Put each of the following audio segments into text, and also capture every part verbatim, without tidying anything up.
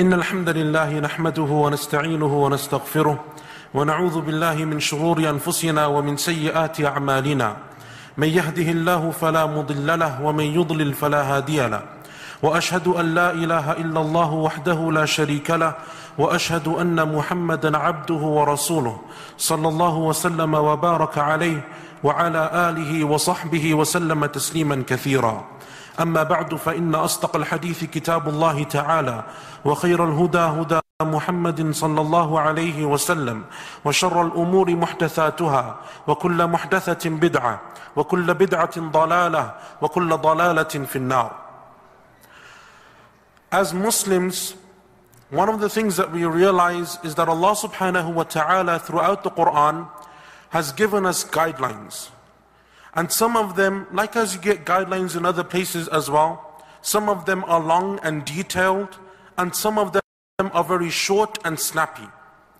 إن الحمد لله نحمده ونستعينه ونستغفره ونعوذ بالله من شرور أنفسنا ومن سيئات أعمالنا من يهده الله فلا مضل له ومن يضلل فلا هادي له وأشهد أن لا إله إلا الله وحده لا شريك له وأشهد أن محمدا عبده ورسوله صلى الله وسلم وبارك عليه وعلى آله وصحبه وسلم تسليما كثيرا أما بعد فإن أصدق الحديث كتاب الله تعالى وخير الهدى هدى محمد صلى الله عليه وسلم وشر الأمور محدثاتها وكل محدثة بدعة وكل بدعة ضلالة وكل ضلالة في النار. As Muslims, one of the things that we realize is that Allah subhanahu wa ta'ala throughout the Quran has given us guidelines. And some of them, like as you get guidelines in other places as well, some of them are long and detailed, and some of them are very short and snappy,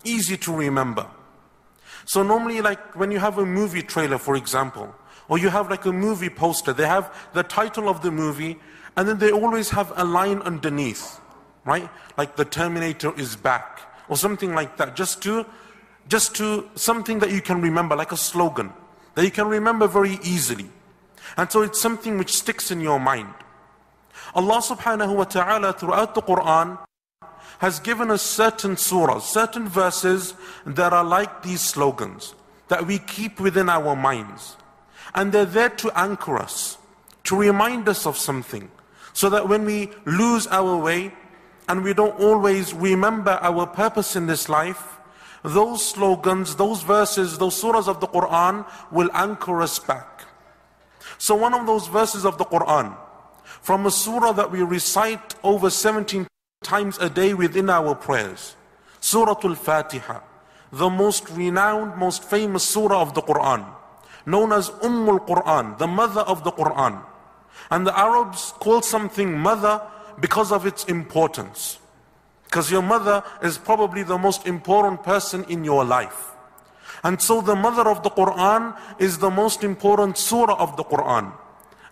easy to remember. So normally, like when you have a movie trailer, for example, or you have like a movie poster, they have the title of the movie, and then they always have a line underneath, right? Like the Terminator is back, or something like that, just to, just to something that you can remember, like a slogan that you can remember very easily. And so it's something which sticks in your mind. Allah subhanahu wa ta'ala throughout the Quran has given us certain surahs, certain verses that are like these slogans that we keep within our minds. And they're there to anchor us, to remind us of something, so that when we lose our way and we don't always remember our purpose in this life, those slogans, those verses, those surahs of the Quran will anchor us back. So one of those verses of the Quran, from a surah that we recite over seventeen times a day within our prayers, Surah Al-Fatiha, the most renowned, most famous surah of the Quran, known as Ummul Quran, the mother of the Quran. And the Arabs call something mother because of its importance. Because your mother is probably the most important person in your life. And so the mother of the Quran is the most important surah of the Quran.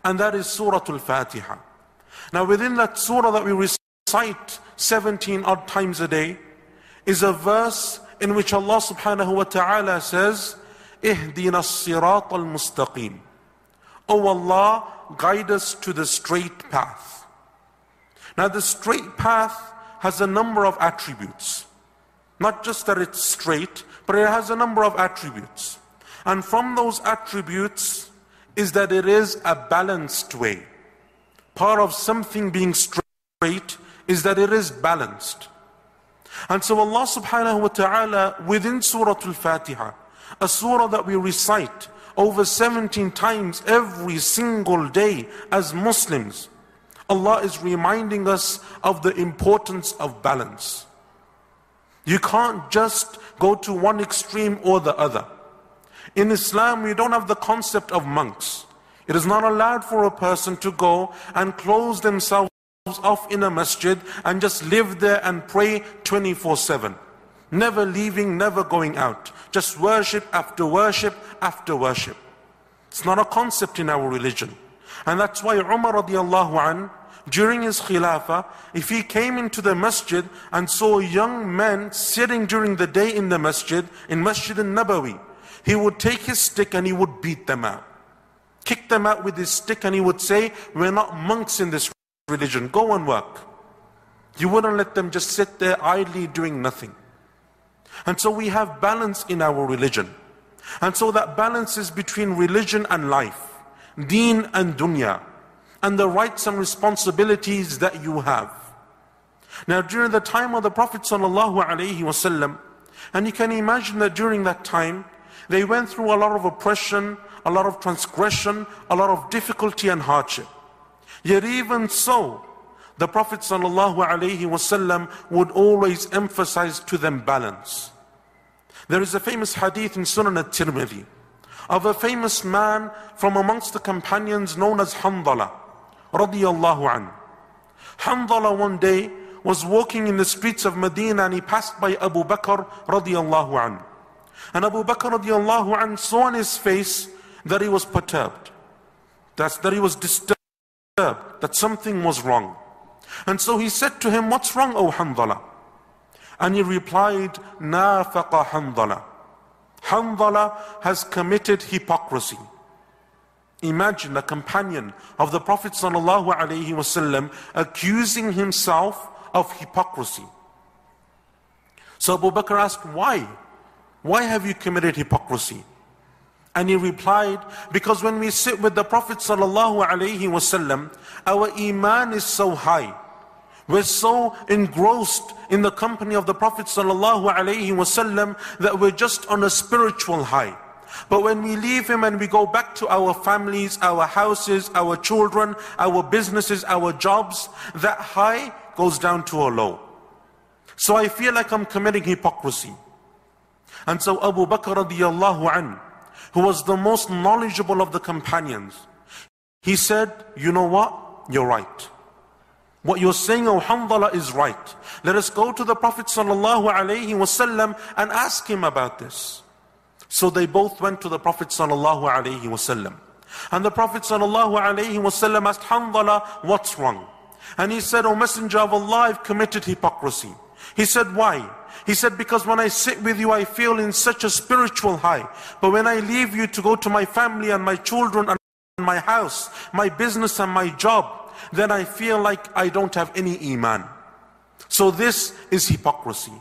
And that is Surah Al-Fatiha. Now within that surah that we recite seventeen odd times a day is a verse in which Allah subhanahu wa ta'ala says, Ihdina as-sirat al-mustaqim. O Allah, guide us to the straight path. Now the straight path has a number of attributes. Not just that it's straight, but it has a number of attributes. And from those attributes is that it is a balanced way. Part of something being straight is that it is balanced. And so Allah subhanahu wa ta'ala within Surah Al-Fatiha, a surah that we recite over seventeen times every single day as Muslims, Allah is reminding us of the importance of balance. You can't just go to one extreme or the other. In Islam, we don't have the concept of monks. It is not allowed for a person to go and close themselves off in a masjid and just live there and pray twenty-four seven. Never leaving, never going out. Just worship after worship after worship. It's not a concept in our religion. And that's why Umar radiallahu anhu, during his khilafah, if he came into the masjid and saw young men sitting during the day in the masjid, in Masjid al-Nabawi, he would take his stick and he would beat them out. Kick them out with his stick and he would say, we're not monks in this religion, go and work. You wouldn't let them just sit there idly doing nothing. And so we have balance in our religion. And so that balance is between religion and life, deen and dunya, and the rights and responsibilities that you have. Now during the time of the Prophet sallallahu alaihi wasallam, and you can imagine that during that time, they went through a lot of oppression, a lot of transgression, a lot of difficulty and hardship. Yet even so, the Prophet sallallahu alaihi wasallam would always emphasize to them balance. There is a famous hadith in Sunan al-Tirmidhi of a famous man from amongst the companions known as Handhala radiyallahu anhu. Handhala one day was walking in the streets of Medina and he passed by Abu Bakr radiyallahu anhu. And Abu Bakr radiyallahu anhu saw on his face that he was perturbed, that's, that he was disturbed, that something was wrong. And so he said to him, what's wrong, O Handhala? And he replied, Nafaqa Handhala. Handhala has committed hypocrisy. Imagine a companion of the Prophet ﷺ accusing himself of hypocrisy. So Abu Bakr asked, why? Why have you committed hypocrisy? And he replied, because when we sit with the Prophet ﷺ, our iman is so high. We're so engrossed in the company of the Prophet ﷺ that we're just on a spiritual high. But when we leave him and we go back to our families, our houses, our children, our businesses, our jobs, that high goes down to a low. So I feel like I'm committing hypocrisy. And so Abu Bakr radiallahu anhu, who was the most knowledgeable of the companions, he said, you know what? You're right. What you're saying, O Handhala, is right. Let us go to the Prophet ﷺ and ask him about this. So they both went to the Prophet ﷺ. And the Prophet ﷺ asked Handhala, what's wrong? And he said, O Messenger of Allah, I've committed hypocrisy. He said, why? He said, because when I sit with you, I feel in such a spiritual high. But when I leave you to go to my family and my children and my house, my business and my job, then I feel like I don't have any iman. So this is hypocrisy.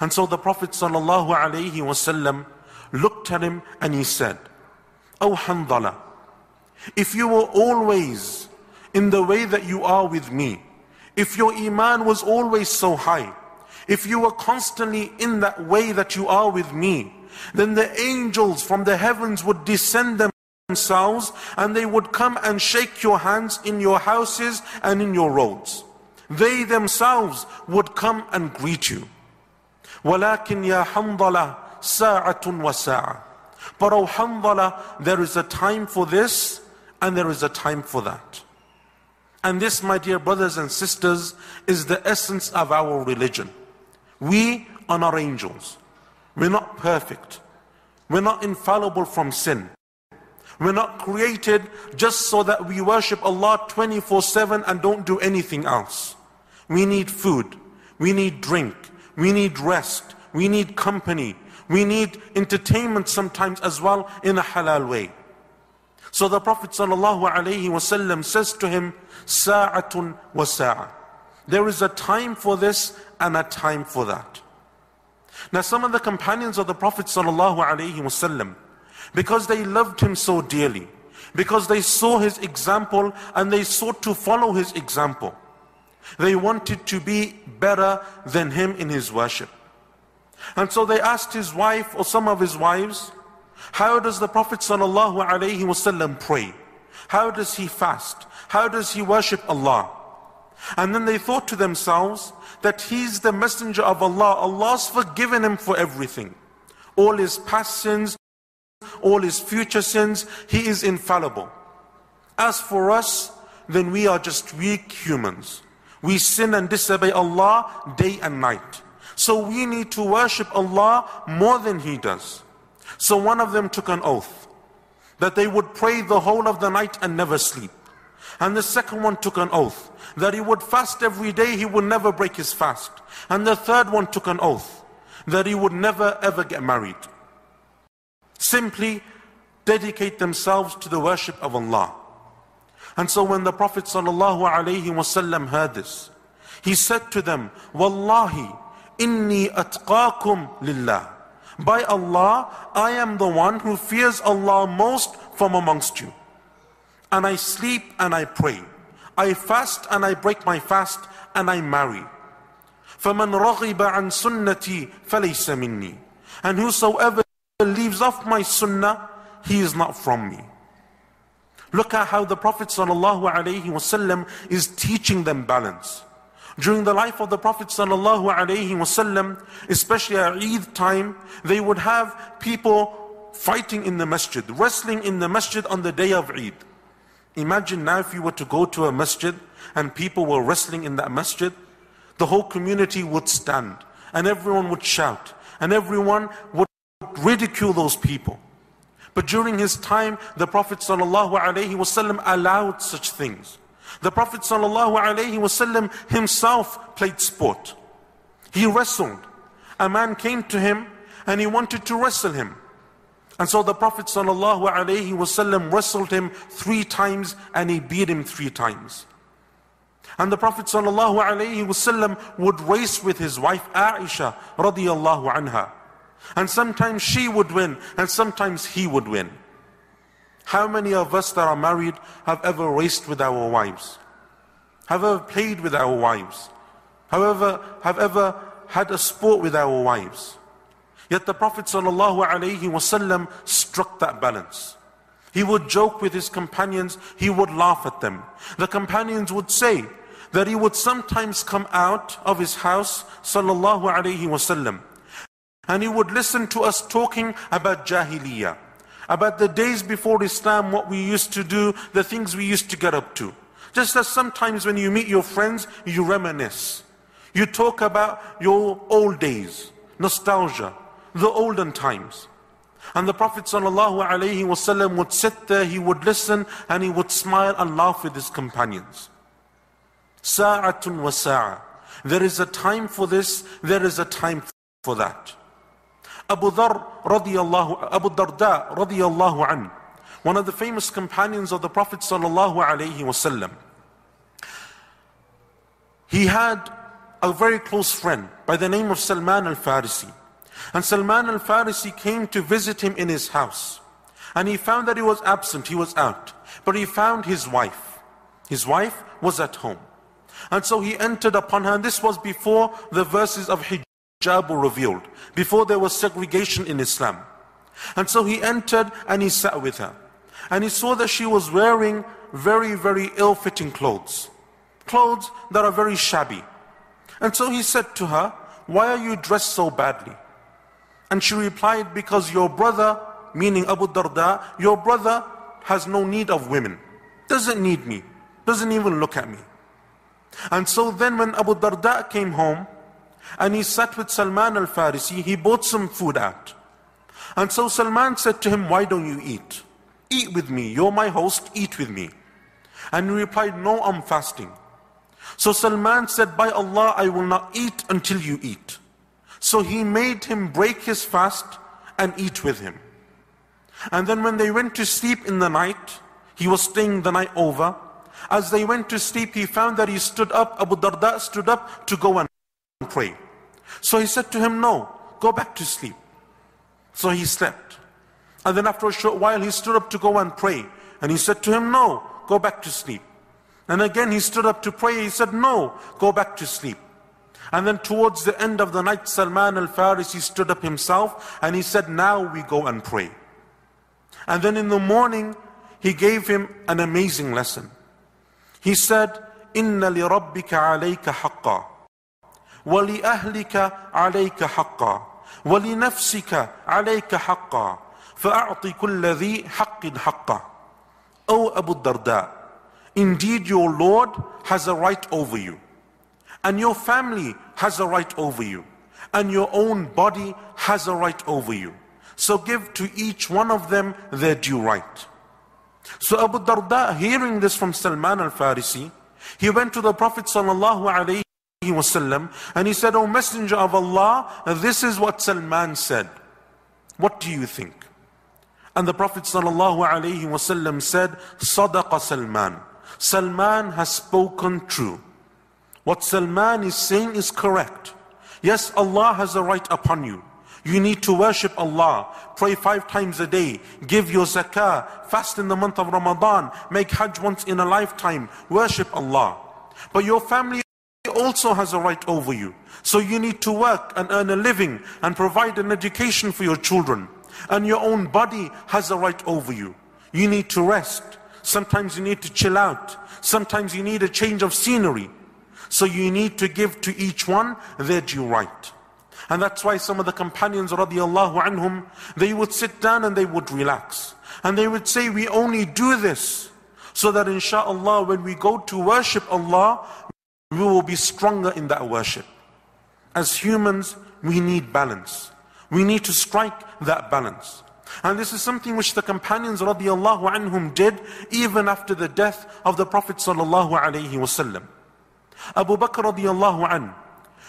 And so the Prophet ﷺ looked at him and he said, O Handhala, if you were always in the way that you are with me, if your iman was always so high, if you were constantly in that way that you are with me, then the angels from the heavens would descend themselves and they would come and shake your hands in your houses and in your roads. They themselves would come and greet you. وَلَكِنْ يَا حَنْضَلَةَ سَاعَةٌ وَسَاعَةٌ. But O Handhala, there is a time for this and there is a time for that. And this, my dear brothers and sisters, is the essence of our religion. We are not angels. We're not perfect. We're not infallible from sin. We're not created just so that we worship Allah twenty-four seven and don't do anything else. We need food. We need drink. We need rest. We need company. We need entertainment sometimes as well in a halal way. So the Prophet ﷺ says to him, Sa'atun wa sa'a. There is a time for this and a time for that. Now some of the companions of the Prophet ﷺ, because they loved him so dearly, because they saw his example and they sought to follow his example, they wanted to be better than him in his worship. And so they asked his wife or some of his wives, how does the Prophet ﷺ pray? How does he fast? How does he worship Allah? And then they thought to themselves that he's the messenger of Allah. Allah's forgiven him for everything. All his past sins, all his future sins, he is infallible. As for us, then we are just weak humans. We sin and disobey Allah day and night. So we need to worship Allah more than he does. So one of them took an oath that they would pray the whole of the night and never sleep. And the second one took an oath that he would fast every day, he would never break his fast. And the third one took an oath that he would never ever get married. Simply dedicate themselves to the worship of Allah. And so when the Prophet ﷺ heard this, he said to them, Wallahi, inni atqakum lillah. By Allah, I am the one who fears Allah most from amongst you. And I sleep and I pray. I fast and I break my fast and I marry. فَمَنْ رَغِبَ عَنْ سُنَّتِي فَلَيْسَ مِنِّي. And whosoever leaves off my sunnah, he is not from me. Look at how the Prophet ﷺ is teaching them balance. During the life of the Prophet ﷺ, especially at Eid time, they would have people fighting in the masjid, wrestling in the masjid on the day of Eid. Imagine now if you were to go to a masjid and people were wrestling in that masjid, the whole community would stand and everyone would shout and everyone would ridicule those people. But during his time, the Prophet ﷺ allowed such things. The Prophet ﷺ himself played sport. He wrestled. A man came to him and he wanted to wrestle him. And so the Prophet ﷺ wrestled him three times and he beat him three times. And the Prophet ﷺ would race with his wife Aisha radiallahu anha. And sometimes she would win and sometimes he would win. How many of us that are married have ever raced with our wives? Have ever played with our wives? However, have ever had a sport with our wives? Yet the Prophet ﷺ struck that balance. He would joke with his companions, he would laugh at them. The companions would say that he would sometimes come out of his house ﷺ, and he would listen to us talking about Jahiliyyah, about the days before Islam, what we used to do, the things we used to get up to. Just as sometimes when you meet your friends, you reminisce. You talk about your old days, nostalgia, the olden times. And the Prophet ﷺ would sit there, he would listen, and he would smile and laugh with his companions. Sa'atun wa sa'a. There is a time for this, there is a time for that. Abu Dar, radiyallahu, Abu Darda radiyallahu an, one of the famous companions of the Prophet ﷺ. He had a very close friend by the name of Salman al Farisi. And Salman al Farisi came to visit him in his house. And he found that he was absent, he was out. But he found his wife. His wife was at home. And so he entered upon her. And this was before the verses of hijab were revealed, before there was segregation in Islam. And so he entered and he sat with her. And he saw that she was wearing very, very ill-fitting clothes. Clothes that are very shabby. And so he said to her, "Why are you dressed so badly?" And she replied, "Because your brother," meaning Abu Darda, "your brother has no need of women. Doesn't need me. Doesn't even look at me." And so then when Abu Darda came home and he sat with Salman al-Farisi, he bought some food out. And so Salman said to him, "Why don't you eat? Eat with me. You're my host. Eat with me." And he replied, "No, I'm fasting." So Salman said, "By Allah, I will not eat until you eat." So he made him break his fast and eat with him. And then when they went to sleep in the night, he was staying the night over. As they went to sleep, he found that he stood up, Abu Darda stood up to go and pray. So he said to him, "No, go back to sleep." So he slept. And then after a short while, he stood up to go and pray. And he said to him, "No, go back to sleep." And again he stood up to pray, he said, "No, go back to sleep." And then towards the end of the night, Salman al-Farisi stood up himself and he said, "Now we go and pray." And then in the morning, he gave him an amazing lesson. He said, "Inna li rabbika alayka haqqa, wa li ahlika alayka haqqa, wa li nafsika alayka haqqa, fa'a'ti kulla dhi haqqin haqqa." O Abu Darda, indeed your Lord has a right over you, and your family has a right over you, and your own body has a right over you. So give to each one of them their due right. So Abu Darda, hearing this from Salman al-Farisi, he went to the Prophet ﷺ and he said, "O Messenger of Allah, this is what Salman said. What do you think?" And the Prophet ﷺ said, "Sadaqa Salman. Salman has spoken true. What Salman is saying is correct. Yes, Allah has a right upon you. You need to worship Allah, pray five times a day, give your zakah, fast in the month of Ramadan, make hajj once in a lifetime, worship Allah. But your family also has a right over you. So you need to work and earn a living and provide an education for your children. And your own body has a right over you. You need to rest. Sometimes you need to chill out. Sometimes you need a change of scenery. So you need to give to each one their due right." And that's why some of the companions radiallahu anhum, they would sit down and they would relax. And they would say, "We only do this so that insha'Allah when we go to worship Allah, we will be stronger in that worship." As humans, we need balance. We need to strike that balance. And this is something which the companions radiallahu anhum did even after the death of the Prophet sallallahu alayhi wasallam. Abu Bakr radiallahu anhu,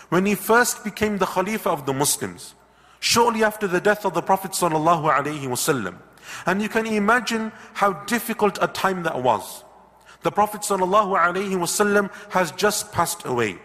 when he first became the Khalifa of the Muslims, shortly after the death of the Prophet sallallahu alayhi wasallam, and you can imagine how difficult a time that was. The Prophet sallallahu alayhi wasallam has just passed away.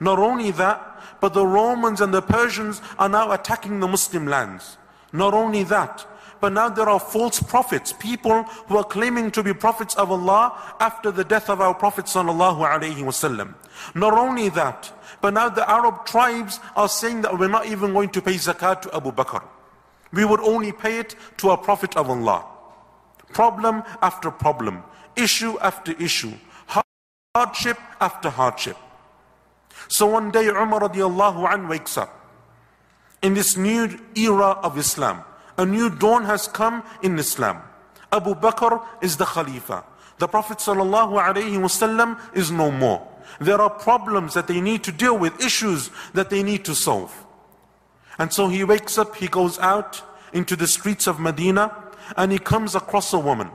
Not only that, but the Romans and the Persians are now attacking the Muslim lands. Not only that, but now there are false prophets, people who are claiming to be prophets of Allah after the death of our Prophet sallallahu alayhi wasallam. Not only that, but now the Arab tribes are saying that we're not even going to pay zakat to Abu Bakr. We would only pay it to a prophet of Allah. Problem after problem, issue after issue, hardship after hardship. So one day Umar radiallahu anhu wakes up in this new era of Islam. A new dawn has come in Islam. Abu Bakr is the Khalifa. The Prophet sallallahu alayhi wasallam is no more. There are problems that they need to deal with, issues that they need to solve. And so he wakes up, he goes out into the streets of Medina, and he comes across a woman.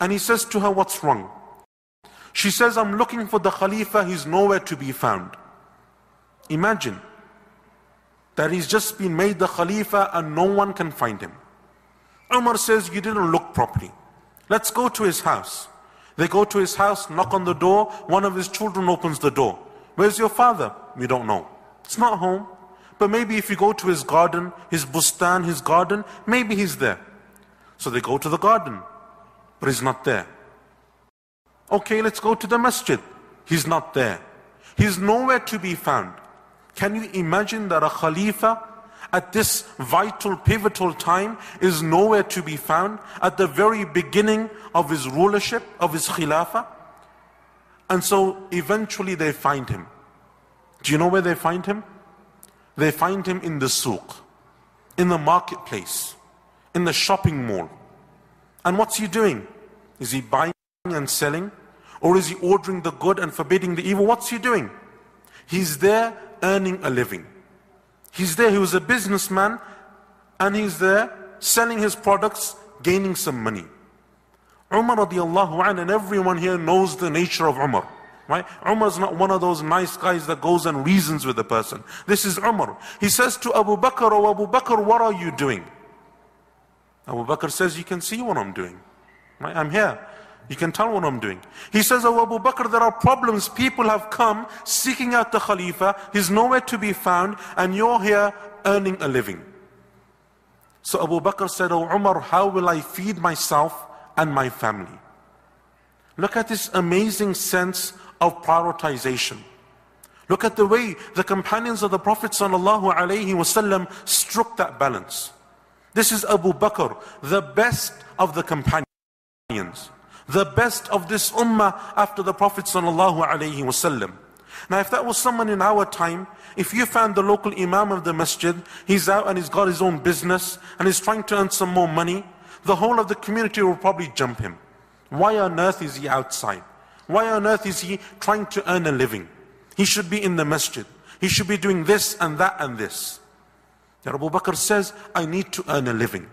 And he says to her, "What's wrong?" She says, "I'm looking for the Khalifa, he's nowhere to be found." Imagine that he's just been made the Khalifa and no one can find him. Umar says, "You didn't look properly. Let's go to his house." They go to his house, knock on the door. One of his children opens the door. "Where's your father?" "We don't know. It's not home. But maybe if you go to his garden, his bustan, his garden, maybe he's there." So they go to the garden, but he's not there. "Okay, let's go to the masjid." He's not there. He's nowhere to be found. Can you imagine that a Khalifa at this vital, pivotal time is nowhere to be found at the very beginning of his rulership, of his Khilafah? And so eventually they find him. Do you know where they find him? They find him in the souq, in the marketplace, in the shopping mall. And what's he doing? Is he buying and selling? Or is he ordering the good and forbidding the evil? What's he doing? He's there earning a living. He's there, he was a businessman, and he's there selling his products, gaining some money. Umar radiallahu anhu, and everyone here knows the nature of Umar, right? Umar's not one of those nice guys that goes and reasons with the person. This is Umar. He says to Abu Bakr, "Oh Abu Bakr, what are you doing?" Abu Bakr says, "You can see what I'm doing, right? I'm here. You can tell what I'm doing." He says, "Oh Abu Bakr, there are problems. People have come seeking out the Khalifa. He's nowhere to be found, and you're here earning a living." So Abu Bakr said, "Oh Umar, how will I feed myself and my family?" Look at this amazing sense of prioritization. Look at the way the companions of the Prophet sallallahu alayhi wasallam struck that balance. This is Abu Bakr, the best of the companions, the best of this ummah after the Prophet sallallahu alayhi wasallam. Now if that was someone in our time, if you found the local imam of the masjid, he's out and he's got his own business and he's trying to earn some more money, the whole of the community will probably jump him. Why on earth is he outside? Why on earth is he trying to earn a living? He should be in the masjid. He should be doing this and that and this. That Abu Bakr says, "I need to earn a living."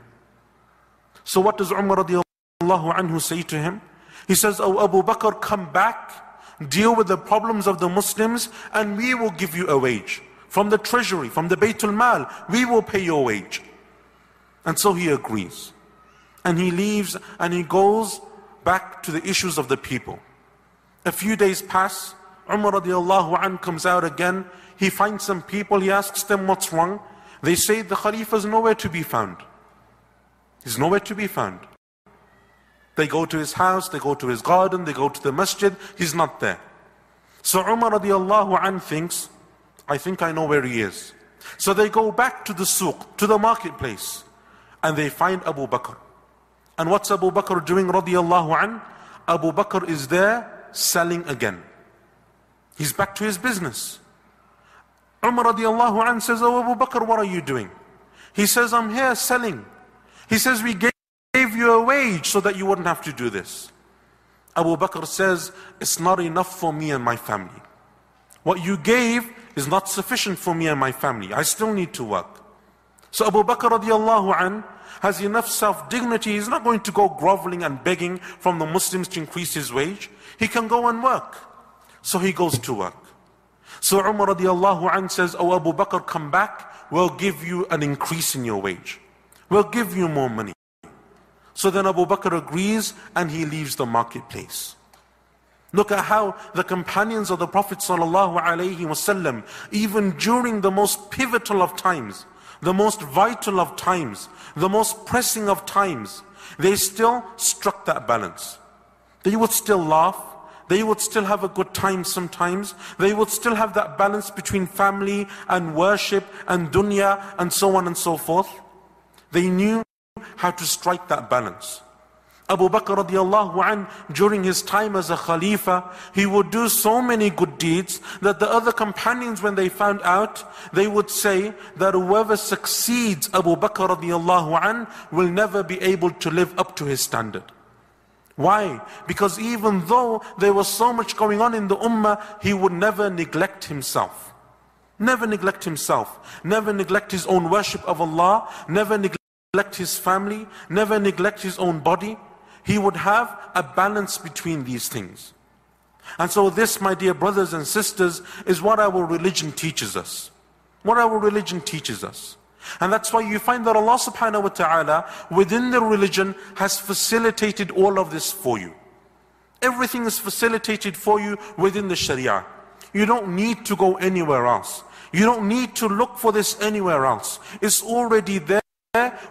So what does Umar radiallahu anhu say to him? He says, "Oh Abu Bakr, come back, deal with the problems of the Muslims, and we will give you a wage. From the treasury, from the Baytul Mal, we will pay your wage." And so he agrees. And he leaves and he goes back to the issues of the people. A few days pass, Umar radiallahu anhu comes out again. He finds some people, he asks them, "What's wrong?" They say, "The Khalifa is nowhere to be found. He's nowhere to be found." They go to his house, they go to his garden, they go to the masjid, he's not there. So Umar radiallahu anhu thinks, "I think I know where he is." So they go back to the souq, to the marketplace, and they find Abu Bakr. And what's Abu Bakr doing radiallahu anhu? Abu Bakr is there selling again. He's back to his business. Umar radiallahu anhu says, "Oh Abu Bakr, what are you doing?" He says, "I'm here selling." He says, "We gave you a wage so that you wouldn't have to do this." Abu Bakr says, "It's not enough for me and my family. What you gave is not sufficient for me and my family. I still need to work." So Abu Bakr radiallahu anhu has enough self-dignity. He's not going to go groveling and begging from the Muslims to increase his wage. He can go and work. So he goes to work. So Umar radiallahu anhu says, "Oh Abu Bakr, come back. We'll give you an increase in your wage. We'll give you more money." So then Abu Bakr agrees and he leaves the marketplace. Look at how the companions of the Prophet ﷺ, even during the most pivotal of times, the most vital of times, the most pressing of times, they still struck that balance. They would still laugh. They would still have a good time sometimes. They would still have that balance between family and worship and dunya and so on and so forth. They knew how to strike that balance. Abu Bakr radiallahu an, during his time as a Khalifa, he would do so many good deeds that the other companions, when they found out, they would say that whoever succeeds Abu Bakr radiallahu an will never be able to live up to his standard. Why? Because even though there was so much going on in the ummah, he would never neglect himself. Never neglect himself. Never neglect his own worship of Allah. Never neglect his family. Never neglect his own body. He would have a balance between these things. And so this, my dear brothers and sisters, is what our religion teaches us. What our religion teaches us. And that's why you find that Allah subhanahu wa ta'ala, within the religion, has facilitated all of this for you. Everything is facilitated for you within the Sharia. You don't need to go anywhere else. You don't need to look for this anywhere else. It's already there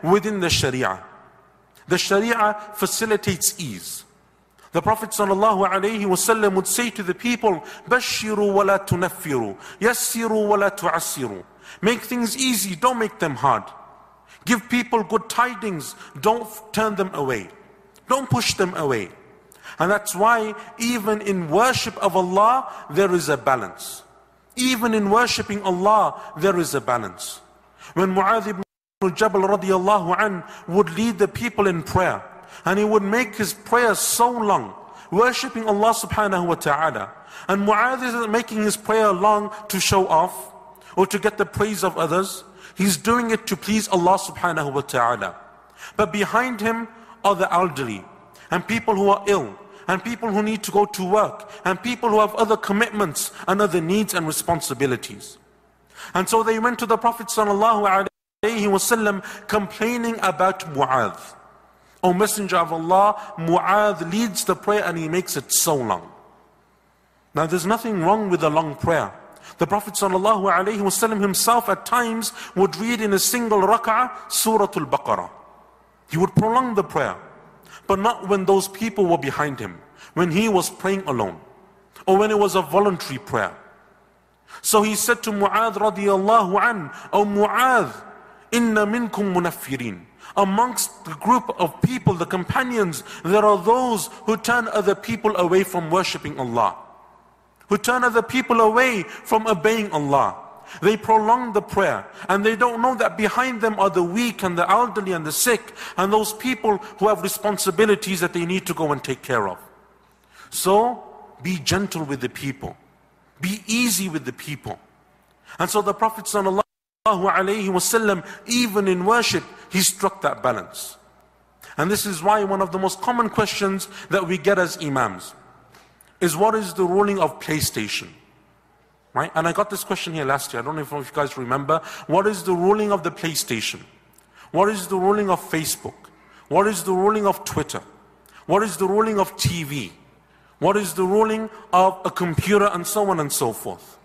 within the Sharia. The Sharia facilitates ease. The Prophet ﷺ would say to the people, "Bashiru wa la tunaffiru, yassiru wa la tu'assiru." Make things easy, don't make them hard. Give people good tidings, don't turn them away. Don't push them away. And that's why even in worship of Allah, there is a balance. Even in worshipping Allah, there is a balance. When Mu'adh ibn Jabal radiallahu an would lead the people in prayer, and he would make his prayer so long, worshipping Allah subhanahu wa ta'ala. And Mu'adh isn't making his prayer long to show off or to get the praise of others. He's doing it to please Allah subhanahu wa ta'ala. But behind him are the elderly, and people who are ill, and people who need to go to work, and people who have other commitments and other needs and responsibilities. And so they went to the Prophet sallallahu alayhi wasallam complaining about Mu'adh. "O Messenger of Allah, Mu'adh leads the prayer and he makes it so long." Now there's nothing wrong with a long prayer. The Prophet ﷺ himself at times would read in a single rak'ah Surah Al-Baqarah. He would prolong the prayer, but not when those people were behind him, when he was praying alone, or when it was a voluntary prayer. So he said to Mu'adh radiallahu an, "O Mu'adh, inna minkum munaffirin. Amongst the group of people, the companions, there are those who turn other people away from worshipping Allah, who turn other people away from obeying Allah. They prolong the prayer and they don't know that behind them are the weak and the elderly and the sick and those people who have responsibilities that they need to go and take care of. So be gentle with the people. Be easy with the people." And so the Prophet sallallahu alaihi wasallam, even in worship, he struck that balance. And this is why one of the most common questions that we get as imams is, what is the ruling of PlayStation? Right? And I got this question here last year. I don't know if you guys remember. What is the ruling of the PlayStation? What is the ruling of Facebook? What is the ruling of Twitter? What is the ruling of T V? What is the ruling of a computer, and so on and so forth?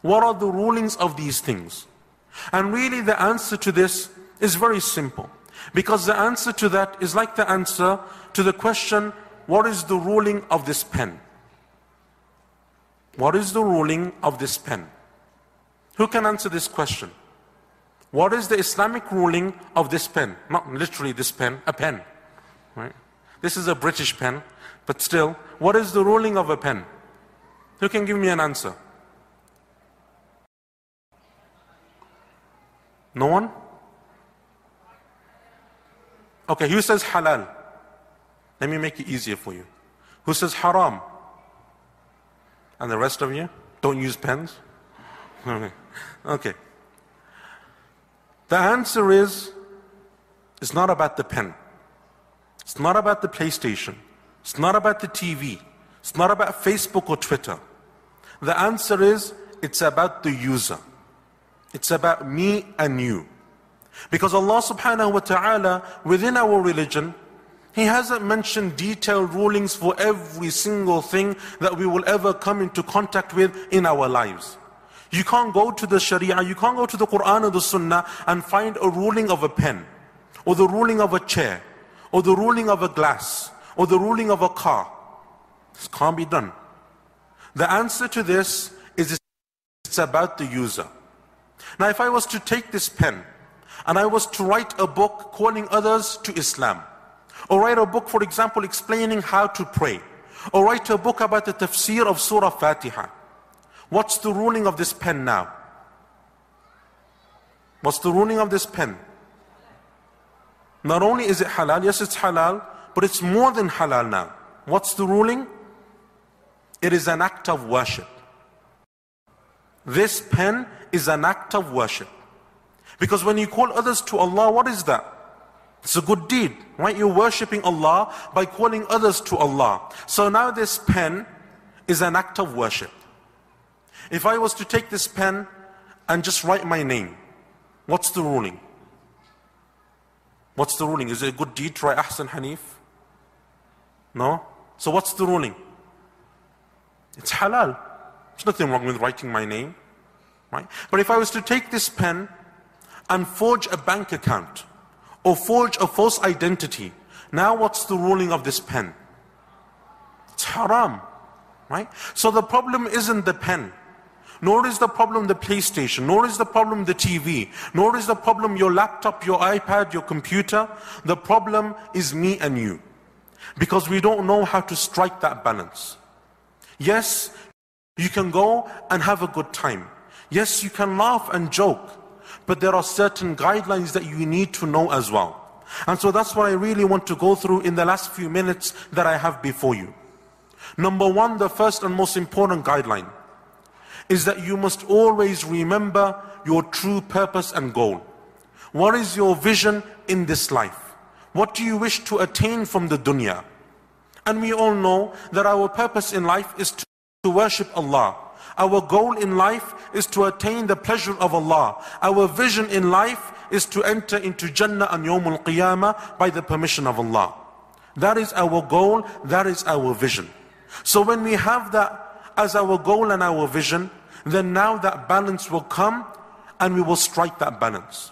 What are the rulings of these things? And really the answer to this is very simple, because the answer to that is like the answer to the question, what is the ruling of this pen? What is the ruling of this pen? Who can answer this question? What is the Islamic ruling of this pen? Not literally this pen, a pen. Right? This is a British pen, but still, what is the ruling of a pen? Who can give me an answer? No one? Okay, who says halal? Let me make it easier for you. Who says haram? And the rest of you, don't use pens? Okay. Okay. The answer is, it's not about the pen. It's not about the PlayStation. It's not about the T V. It's not about Facebook or Twitter. The answer is, it's about the user. It's about me and you. Because Allah subhanahu wa ta'ala, within our religion, He hasn't mentioned detailed rulings for every single thing that we will ever come into contact with in our lives. You can't go to the Sharia, you can't go to the Quran or the Sunnah and find a ruling of a pen, or the ruling of a chair, or the ruling of a glass, or the ruling of a car. This can't be done. The answer to this is it's about the user. Now, if I was to take this pen and I was to write a book calling others to Islam, or write a book, for example, explaining how to pray, or write a book about the tafsir of Surah Al-Fatiha, what's the ruling of this pen now? What's the ruling of this pen? Not only is it halal, yes, it's halal, but it's more than halal now. What's the ruling? It is an act of worship. This pen is an act of worship. Because when you call others to Allah, what is that? It's a good deed, right? You're worshipping Allah by calling others to Allah. So now this pen is an act of worship. If I was to take this pen and just write my name, what's the ruling? What's the ruling? Is it a good deed to write Ahsan Hanif? No? So what's the ruling? It's halal. There's nothing wrong with writing my name, right? But if I was to take this pen and forge a bank account, or forge a false identity, now what's the ruling of this pen? It's haram, right? So the problem isn't the pen, nor is the problem the PlayStation, nor is the problem the T V, nor is the problem your laptop, your iPad, your computer. The problem is me and you, because we don't know how to strike that balance. Yes, you can go and have a good time. Yes, you can laugh and joke, but there are certain guidelines that you need to know as well. And so that's what I really want to go through in the last few minutes that I have before you. Number one, the first and most important guideline is that you must always remember your true purpose and goal. What is your vision in this life? What do you wish to attain from the dunya? And we all know that our purpose in life is to, to worship Allah. Our goal in life is to attain the pleasure of Allah. Our vision in life is to enter into Jannah and Yawmul Qiyamah by the permission of Allah. That is our goal, that is our vision. So when we have that as our goal and our vision, then now that balance will come and we will strike that balance.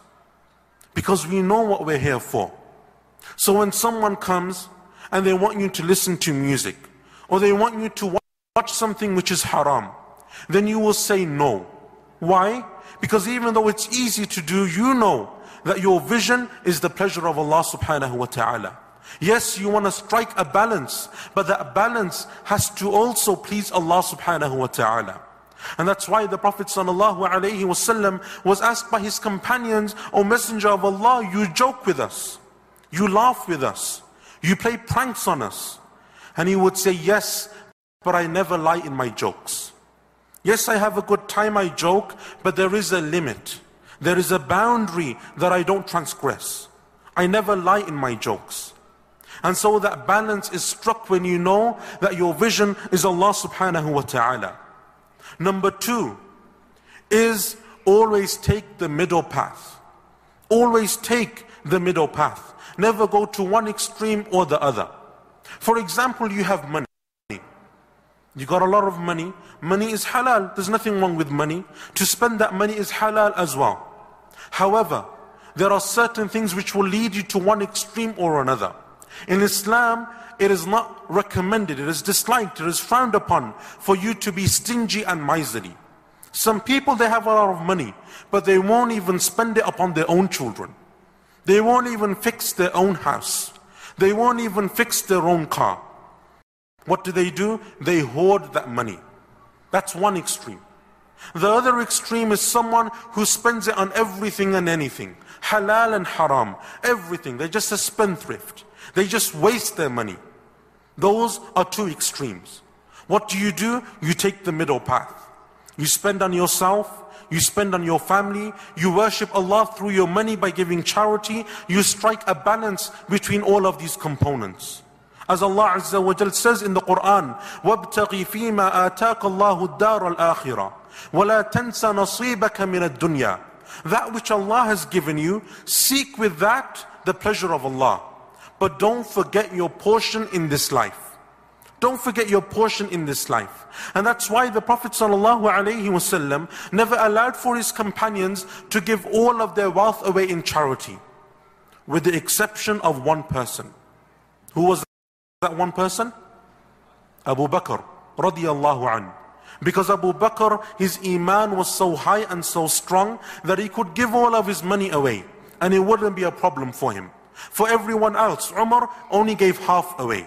Because we know what we're here for. So when someone comes and they want you to listen to music, or they want you to watch something which is haram, then you will say no. Why? Because even though it's easy to do, you know that your vision is the pleasure of Allah subhanahu wa ta'ala. Yes, you want to strike a balance, but that balance has to also please Allah subhanahu wa ta'ala. And that's why the Prophet sallallahu alaihi wasallam was asked by his companions, O Messenger of Allah, you joke with us, you laugh with us, you play pranks on us. And he would say, yes, but I never lie in my jokes. Yes, I have a good time, I joke, but there is a limit. There is a boundary that I don't transgress. I never lie in my jokes. And so that balance is struck when you know that your vision is Allah subhanahu wa ta'ala. Number two is always take the middle path. Always take the middle path. Never go to one extreme or the other. For example, you have money. You got a lot of money. Money is halal. There's nothing wrong with money. To spend that money is halal as well. However, there are certain things which will lead you to one extreme or another. In Islam, it is not recommended, it is disliked, it is frowned upon for you to be stingy and miserly. Some people, they have a lot of money, but they won't even spend it upon their own children. They won't even fix their own house. They won't even fix their own car. What do they do? They hoard that money. That's one extreme. The other extreme is someone who spends it on everything and anything. Halal and haram, everything. They're just a spendthrift. They just waste their money. Those are two extremes. What do you do? You take the middle path. You spend on yourself, you spend on your family, you worship Allah through your money by giving charity, you strike a balance between all of these components. As Allah Azza wa Jal says in the Quran, وَابْتَغِي فِي مَا آتَاكَ اللَّهُ الدَّارَ الْآخِرَةَ وَلَا تَنْسَ نَصِيبَكَ مِنَ الدُّنْيَا. That which Allah has given you, seek with that the pleasure of Allah. But don't forget your portion in this life. Don't forget your portion in this life. And that's why the Prophet ﷺ never allowed for his companions to give all of their wealth away in charity, with the exception of one person. Who was that one person? Abu Bakr radiallahu an. Because Abu Bakr, his iman was so high and so strong that he could give all of his money away and it wouldn't be a problem for him. For everyone else, Umar only gave half away.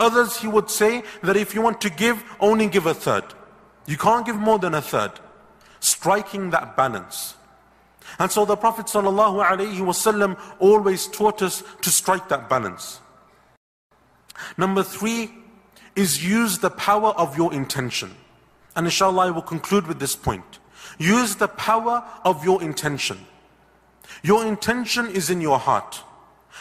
Others, he would say that if you want to give, only give a third. You can't give more than a third. Striking that balance. And so the Prophet ﷺ always taught us to strike that balance. Number three is use the power of your intention. And inshallah I will conclude with this point. Use the power of your intention. Your intention is in your heart.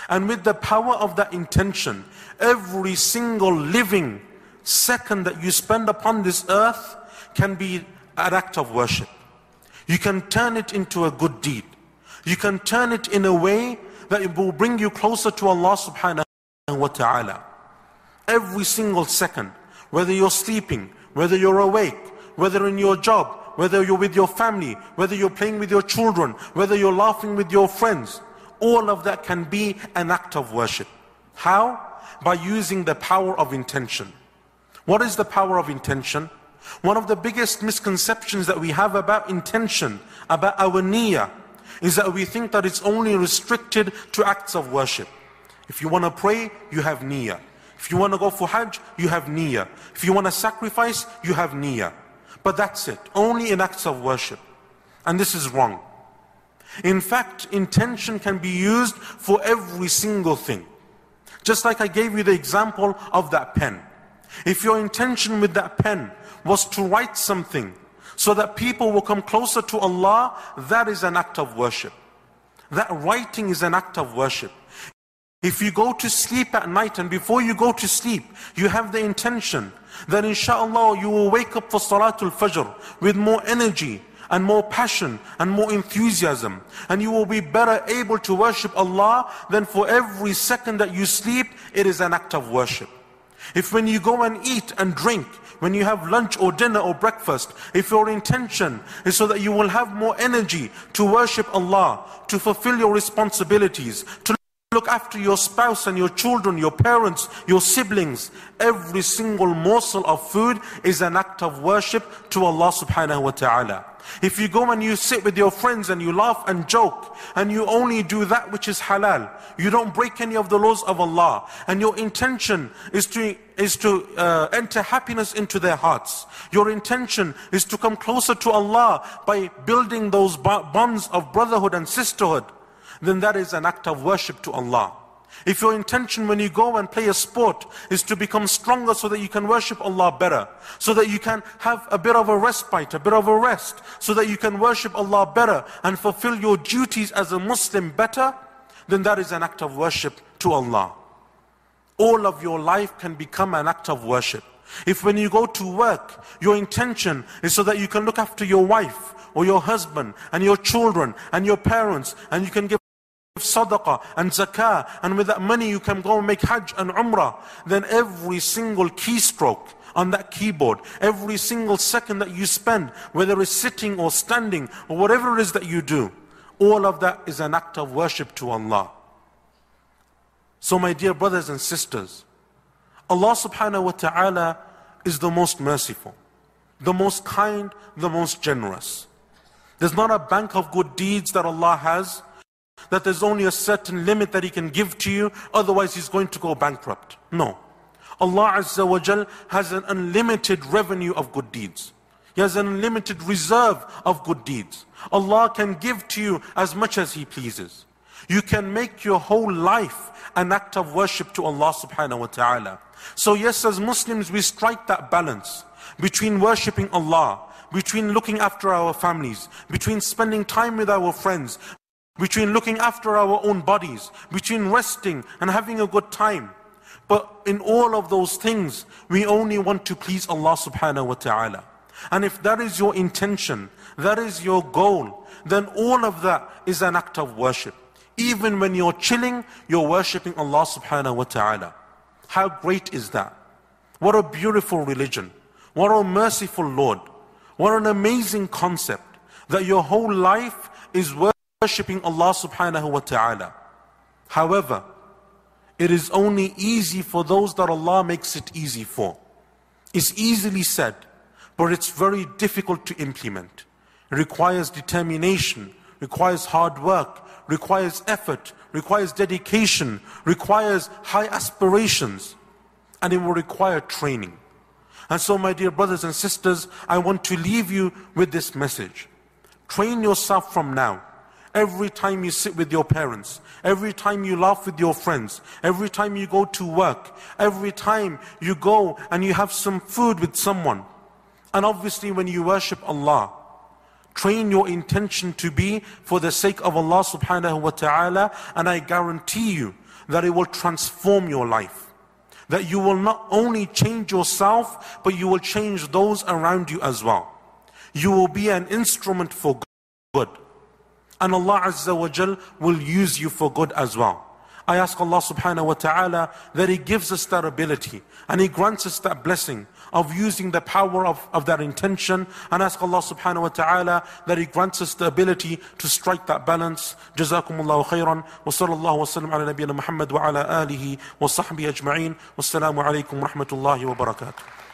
And with the power of that intention, every single living second that you spend upon this earth can be an act of worship. You can turn it into a good deed. You can turn it in a way that it will bring you closer to Allah subhanahu wa ta'ala. Every single second, whether you're sleeping, whether you're awake, whether in your job, whether you're with your family, whether you're playing with your children, whether you're laughing with your friends, all of that can be an act of worship. How? By using the power of intention. What is the power of intention? One of the biggest misconceptions that we have about intention, about our niyyah, is that we think that it's only restricted to acts of worship. If you want to pray, you have niyyah. If you want to go for Hajj, you have niyyah. If you want to sacrifice, you have niyyah. But that's it, only in acts of worship. And this is wrong. In fact, intention can be used for every single thing. Just like I gave you the example of that pen. If your intention with that pen was to write something so that people will come closer to Allah, that is an act of worship. That writing is an act of worship. If you go to sleep at night and before you go to sleep, you have the intention that inshallah you will wake up for Salatul Fajr with more energy and more passion and more enthusiasm, and you will be better able to worship Allah, than for every second that you sleep, it is an act of worship. If when you go and eat and drink, when you have lunch or dinner or breakfast, if your intention is so that you will have more energy to worship Allah, to fulfill your responsibilities, to look after your spouse and your children, your parents, your siblings, every single morsel of food is an act of worship to Allah subhanahu wa ta'ala. If you go and you sit with your friends and you laugh and joke and you only do that which is halal, you don't break any of the laws of Allah, and your intention is to is to uh, enter happiness into their hearts, your intention is to come closer to Allah by building those bonds of brotherhood and sisterhood, then that is an act of worship to Allah. If your intention when you go and play a sport is to become stronger so that you can worship Allah better, so that you can have a bit of a respite, a bit of a rest, so that you can worship Allah better and fulfill your duties as a Muslim better, then that is an act of worship to Allah. All of your life can become an act of worship. If when you go to work, your intention is so that you can look after your wife or your husband and your children and your parents, and you can give sadaqah and zakah, and with that money you can go and make Hajj and Umrah, then every single keystroke on that keyboard, every single second that you spend, whether it's sitting or standing or whatever it is that you do, all of that is an act of worship to Allah. So my dear brothers and sisters, Allah subhanahu wa ta'ala is the most merciful, the most kind, the most generous. There's not a bank of good deeds that Allah has, that there's only a certain limit that He can give to you, otherwise He's going to go bankrupt. No. Allah Azza wa Jal has an unlimited revenue of good deeds. He has an unlimited reserve of good deeds. Allah can give to you as much as He pleases. You can make your whole life an act of worship to Allah subhanahu wa ta'ala. So yes, as Muslims we strike that balance between worshipping Allah, between looking after our families, between spending time with our friends, between looking after our own bodies, between resting and having a good time. But in all of those things, we only want to please Allah subhanahu wa ta'ala. And if that is your intention, that is your goal, then all of that is an act of worship. Even when you're chilling, you're worshipping Allah subhanahu wa ta'ala. How great is that? What a beautiful religion. What a merciful Lord. What an amazing concept, that your whole life is worshipping Allah subhanahu wa ta'ala. However, it is only easy for those that Allah makes it easy for. It's easily said, but it's very difficult to implement. It requires determination, requires hard work, requires effort, requires dedication, requires high aspirations, and it will require training. And so, my dear brothers and sisters, I want to leave you with this message. Train yourself from now. Every time you sit with your parents, every time you laugh with your friends, every time you go to work, every time you go and you have some food with someone, and obviously when you worship Allah, train your intention to be for the sake of Allah subhanahu wa ta'ala, and I guarantee you that it will transform your life. That you will not only change yourself, but you will change those around you as well. You will be an instrument for good. And Allah Azza wa Jal will use you for good as well. I ask Allah subhanahu wa ta'ala that He gives us that ability and He grants us that blessing of using the power of, of that intention, and ask Allah subhanahu wa ta'ala that He grants us the ability to strike that balance. Jazakumullahu khairan wa sallallahu wa sallam ala nabiyyina Muhammad wa ala alihi wa sahbihi ajma'in. Wassalamu alaykum wa rahmatullahi wa barakatuh.